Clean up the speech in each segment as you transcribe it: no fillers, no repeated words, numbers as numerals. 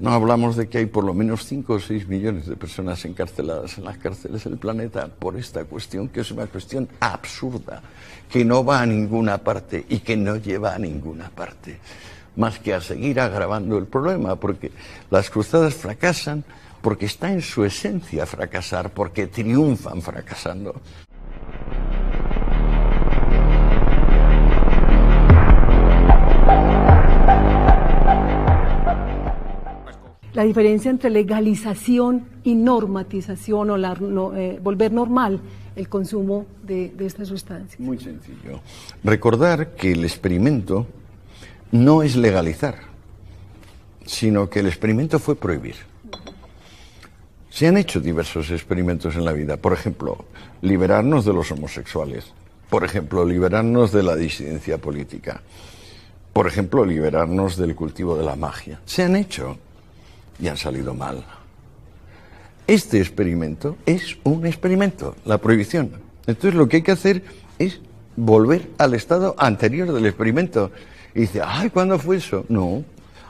No hablamos de que hay por lo menos 5 o 6 millones de personas encarceladas en las cárceles del planeta por esta cuestión, que es una cuestión absurda, que no va a ninguna parte y que no lleva a ninguna parte, más que a seguir agravando el problema, porque las cruzadas fracasan, porque está en su esencia fracasar, porque triunfan fracasando. La diferencia entre legalización y normatización, o volver normal el consumo de estas sustancias. Muy sencillo. Recordar que el experimento no es legalizar, sino que el experimento fue prohibir. Se han hecho diversos experimentos en la vida. Por ejemplo, liberarnos de los homosexuales. Por ejemplo, liberarnos de la disidencia política. Por ejemplo, liberarnos del cultivo de la magia. Se han hecho y han salido mal. Este experimento es un experimento, la prohibición. Entonces lo que hay que hacer es volver al estado anterior del experimento. Y dice, ay, ¿cuándo fue eso? No,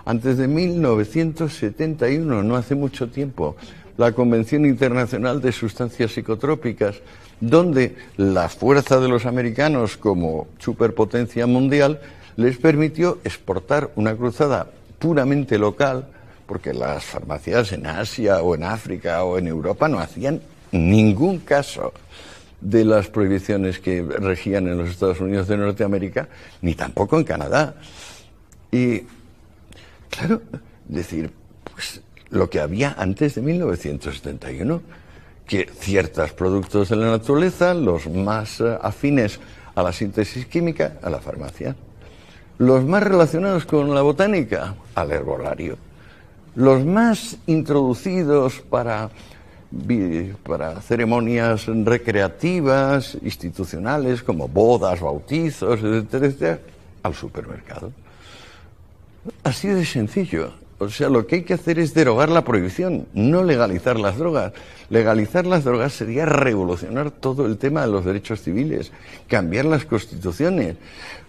antes de 1971, no hace mucho tiempo, la Convención Internacional de Sustancias Psicotrópicas, donde la fuerza de los americanos como superpotencia mundial les permitió exportar una cruzada puramente local, porque las farmacias en Asia o en África o en Europa no hacían ningún caso de las prohibiciones que regían en los Estados Unidos de Norteamérica, ni tampoco en Canadá. Y, claro, decir, pues lo que había antes de 1971, que ciertos productos de la naturaleza, los más afines a la síntesis química, a la farmacia, los más relacionados con la botánica, al herbolario, los más introducidos para ceremonias recreativas, institucionales, como bodas, bautizos, etcétera, al supermercado. Así de sencillo. O sea, lo que hay que hacer es derogar la prohibición, no legalizar las drogas. Legalizar las drogas sería revolucionar todo el tema de los derechos civiles, cambiar las constituciones.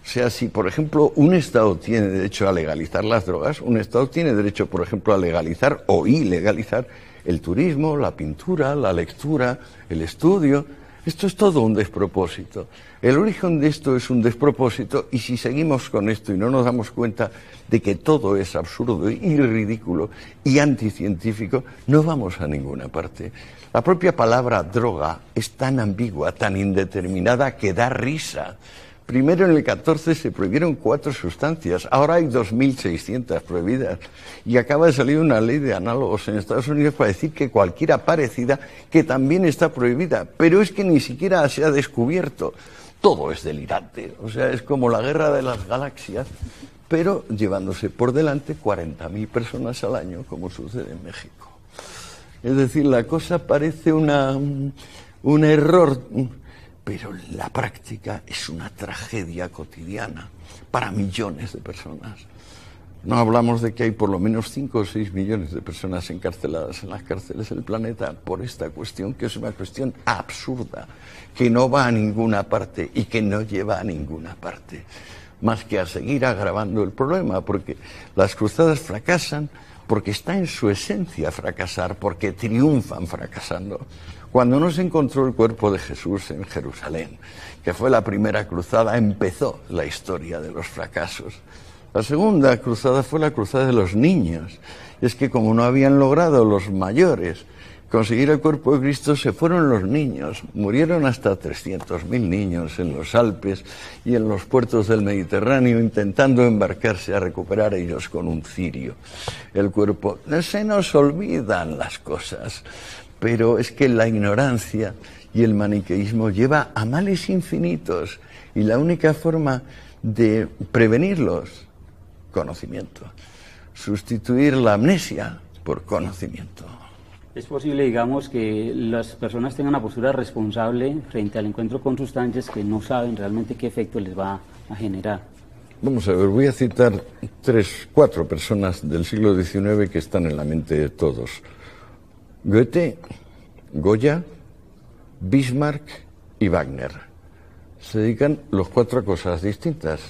O sea, si, por ejemplo, un Estado tiene derecho a legalizar las drogas, un Estado tiene derecho, por ejemplo, a legalizar o ilegalizar el turismo, la pintura, la lectura, el estudio. Esto es todo un despropósito. El origen de esto es un despropósito, y si seguimos con esto y no nos damos cuenta de que todo es absurdo y ridículo y anticientífico, no vamos a ninguna parte. La propia palabra droga es tan ambigua, tan indeterminada, que da risa. Primero, en el 14 se prohibieron 4 sustancias, ahora hay 2.600 prohibidas, y acaba de salir una ley de análogos en Estados Unidos para decir que cualquiera parecida, que también está prohibida, pero es que ni siquiera se ha descubierto. Todo es delirante, o sea, es como la guerra de las galaxias, pero llevándose por delante 40.000 personas al año, como sucede en México. Es decir, la cosa parece un error, pero la práctica es una tragedia cotidiana para millones de personas. No hablamos de que hay por lo menos 5 o 6 millones de personas encarceladas en las cárceles del planeta por esta cuestión, que es una cuestión absurda, que no va a ninguna parte y que no lleva a ninguna parte, más que a seguir agravando el problema, porque las cruzadas fracasan, porque está en su esencia fracasar, porque triunfan fracasando. Cuando no se encontró el cuerpo de Jesús en Jerusalén, que fue la primera cruzada, empezó la historia de los fracasos. La segunda cruzada fue la cruzada de los niños. Es que como no habían logrado los mayores conseguir el cuerpo de Cristo, se fueron los niños. Murieron hasta 300.000 niños en los Alpes y en los puertos del Mediterráneo, intentando embarcarse a recuperar ellos con un cirio el cuerpo. Se nos olvidan las cosas. Pero es que la ignorancia y el maniqueísmo lleva a males infinitos, y la única forma de prevenirlos, conocimiento. Sustituir la amnesia por conocimiento. Es posible, digamos, que las personas tengan una postura responsable frente al encuentro con sustancias que no saben realmente qué efecto les va a generar. Vamos a ver, voy a citar 3 o 4 personas del siglo XIX que están en la mente de todos. Goethe, Goya, Bismarck y Wagner. Se dedican los 4 a cosas distintas,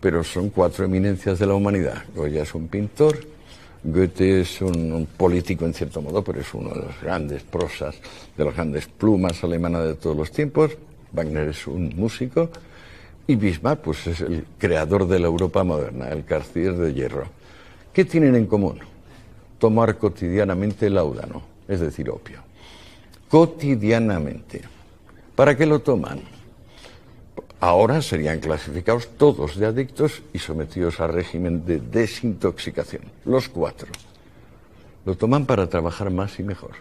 pero son 4 eminencias de la humanidad. Goya es un pintor, Goethe es un político en cierto modo, pero es uno de las grandes prosas, de las grandes plumas alemanas de todos los tiempos. Wagner es un músico y Bismarck pues es el creador de la Europa moderna, el Canciller de Hierro. ¿Qué tienen en común? Tomar cotidianamente láudano, es decir, opio. Cotidianamente. ¿Para qué lo toman? Ahora serían clasificados todos de adictos y sometidos a régimen de desintoxicación. Los cuatro. Lo toman para trabajar más y mejor.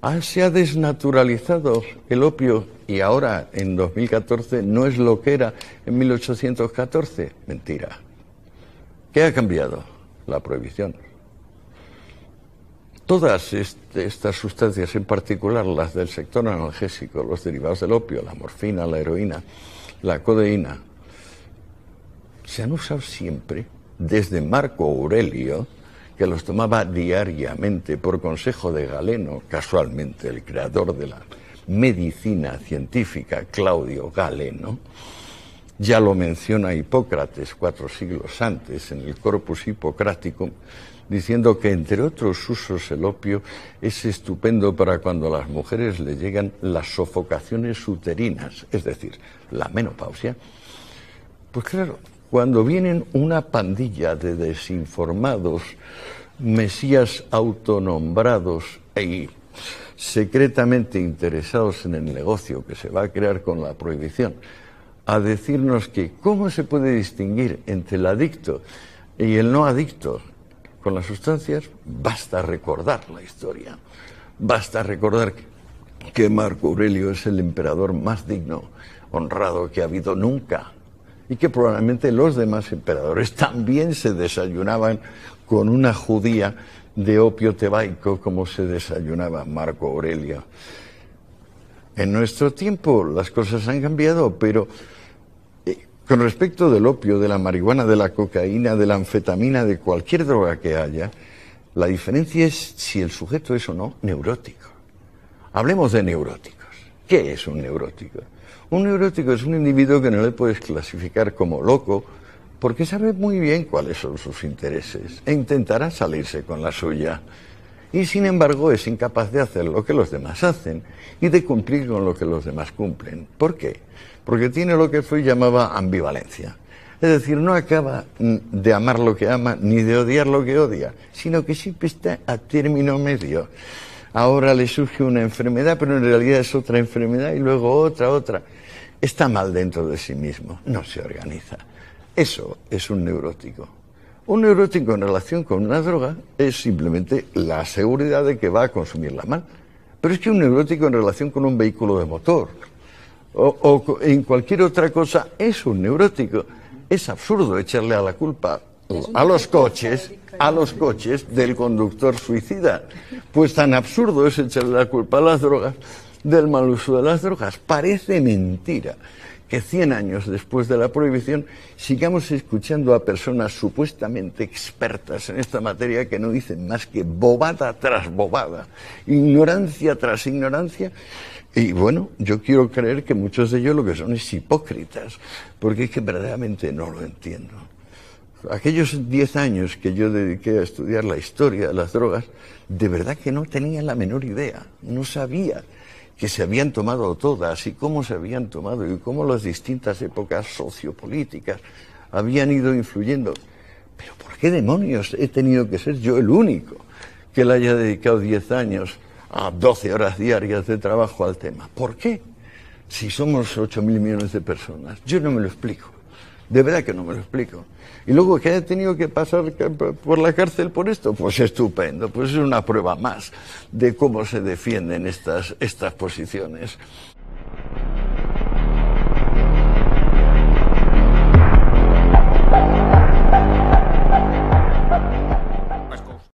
Ah, se ha desnaturalizado el opio y ahora en 2014 no es lo que era en 1814. Mentira. ¿Qué ha cambiado? La prohibición. Todas estas sustancias, en particular las del sector analgésico, los derivados del opio, la morfina, la heroína, la codeína, se han usado siempre, desde Marco Aurelio, que los tomaba diariamente por consejo de Galeno, casualmente el creador de la medicina científica, Claudio Galeno. Ya lo menciona Hipócrates 4 siglos antes en el Corpus Hipocrático, diciendo que entre otros usos el opio es estupendo para cuando a las mujeres le llegan las sofocaciones uterinas, es decir, la menopausia. Pues claro, cuando vienen una pandilla de desinformados, mesías autonombrados y secretamente interesados en el negocio que se va a crear con la prohibición, a decirnos que cómo se puede distinguir entre el adicto y el no adicto con las sustancias, basta recordar la historia. Basta recordar que Marco Aurelio es el emperador más digno, honrado que ha habido nunca, y que probablemente los demás emperadores también se desayunaban con una judía de opio tebaico como se desayunaba Marco Aurelio. En nuestro tiempo las cosas han cambiado, pero con respecto del opio, de la marihuana, de la cocaína, de la anfetamina, de cualquier droga que haya, la diferencia es si el sujeto es o no neurótico. Hablemos de neuróticos. ¿Qué es un neurótico? Un neurótico es un individuo que no le puedes clasificar como loco porque sabe muy bien cuáles son sus intereses e intentará salirse con la suya. Y sin embargo es incapaz de hacer lo que los demás hacen y de cumplir con lo que los demás cumplen. ¿Por qué? Porque tiene lo que Freud llamaba ambivalencia. Es decir, no acaba de amar lo que ama ni de odiar lo que odia, sino que siempre está a término medio. Ahora le surge una enfermedad, pero en realidad es otra enfermedad y luego otra. Está mal dentro de sí mismo, no se organiza. Eso es un neurótico. Un neurótico en relación con una droga es simplemente la seguridad de que va a consumirla mal. Pero es que un neurótico en relación con un vehículo de motor o en cualquier otra cosa es un neurótico. Es absurdo echarle a la culpa a los coches del conductor suicida. Pues tan absurdo es echarle la culpa a las drogas del mal uso de las drogas. Parece mentira que 100 años después de la prohibición sigamos escuchando a personas supuestamente expertas en esta materia que no dicen más que bobada tras bobada, ignorancia tras ignorancia, y bueno, yo quiero creer que muchos de ellos lo que son es hipócritas, porque es que verdaderamente no lo entiendo. Aquellos 10 años que yo dediqué a estudiar la historia de las drogas, de verdad que no tenía la menor idea, no sabía que se habían tomado todas y cómo se habían tomado y cómo las distintas épocas sociopolíticas habían ido influyendo. Pero ¿por qué demonios he tenido que ser yo el único que le haya dedicado 10 años a 12 horas diarias de trabajo al tema? ¿Por qué? Si somos 8.000 millones de personas. Yo no me lo explico. De verdad que no me lo explico. Y luego que haya tenido que pasar por la cárcel por esto, pues estupendo, pues es una prueba más de cómo se defienden estas posiciones.